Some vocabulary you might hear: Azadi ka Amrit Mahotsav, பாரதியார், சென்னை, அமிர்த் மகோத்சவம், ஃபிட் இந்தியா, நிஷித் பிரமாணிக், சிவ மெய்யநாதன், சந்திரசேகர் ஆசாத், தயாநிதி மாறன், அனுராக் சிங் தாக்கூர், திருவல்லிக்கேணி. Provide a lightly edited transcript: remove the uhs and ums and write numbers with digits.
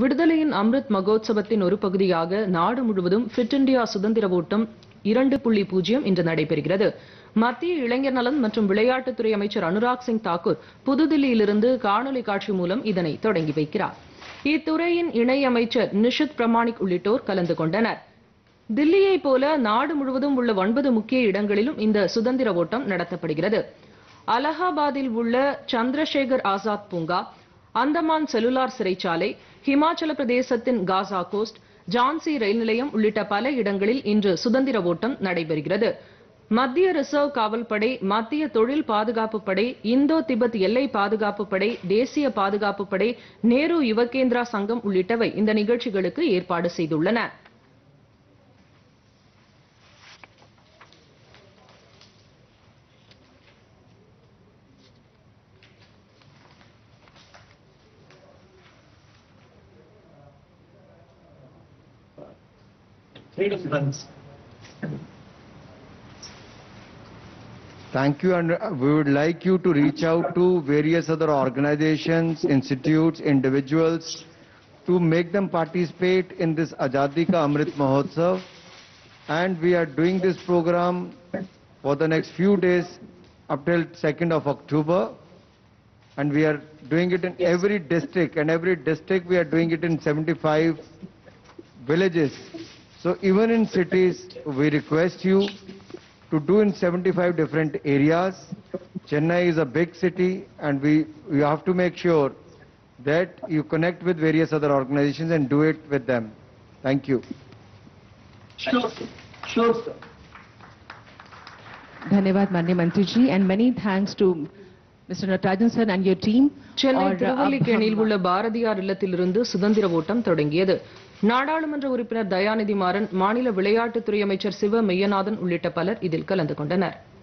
விடுதலையின் அமிர்த் மகோத்சவத்தின் ஒரு பகுதியாக நாடு முழுவதும் ஃபிட் இந்தியா சுதந்திர ஓட்டம் 2.0 இன்று நடைபெறுகிறது. மத்திய இளைஞர் நலன் மற்றும் விளையாட்டுத்துறை அமைச்சர் அனுராக் சிங் தாக்கூர் புதுதில்லியிலிருந்து காணொலி காட்சி மூலம் இதனை தொடங்கி வைக்கிறார். இத்துறையின் இணை அமைச்சர் நிஷித் பிரமாணிக் உள்ளிட்டோர் கலந்து கொண்டனர். தில்லியை போல நாடு முழுவதும் உள்ள 9 முக்கிய இடங்களிலும் இந்த சுதந்திர ஓட்டம் நடத்தப்படுகிறது. அலகாபாத்தில் உள்ள சந்திரசேகர் ஆசாத் பூங்கா, अंदमान सेलुलार सिरैचाले, हिमाचल प्रदेशत्तिन गाजा कोस्ट, झांसी रैल निलयम उल्लिट्ट पल इडंगलिल इंद्र सुदंदिर ओट्टम नडैपेरुगिरदु. मत्तिय रिसर्व कावल पडै, मत्तिय तोळिल पादुगाप्पु पडै, इंदो तिब्बत एल्लै पादुगाप्पु पडै, देसिय पादुगाप्पु पडै, नेहरू युवकेंद्रा संगम उल्लिट्टवै इंद निगழ்ச்சிகளுக்கு ஏற்பாடு செய்துள்ளன. Thank you, and we would like you to reach out to various other organizations, institutes, individuals to make them participate in this Azadi ka Amrit Mahotsav. And we are doing this program for the next few days up till 2nd of October. And we are doing it in every district, and every district we are doing it in 75 villages. So even in cities, we request you to do in 75 different areas. Chennai is a big city, and we have to make sure that you connect with various other organizations and do it with them. Thank you. Sure, sir. Dhanyavad, Mani Mantri ji, and many thanks to Mr. Natarajn sir and your team. Chennai திருவல்லிக்கேணியில் உள்ள பாரதியார் இல்லத்திலிருந்து சுதந்திர ஓட்டம் தொடங்கியது. நாடாளுமன்ற உறுப்பினர் தயாநிதி மாறன், மாநில விளையாட்டுத்துறை அமைச்சர் சிவ மெய்யநாதன் உள்ளிட்ட பலர் இதில் கலந்து கொண்டனர்.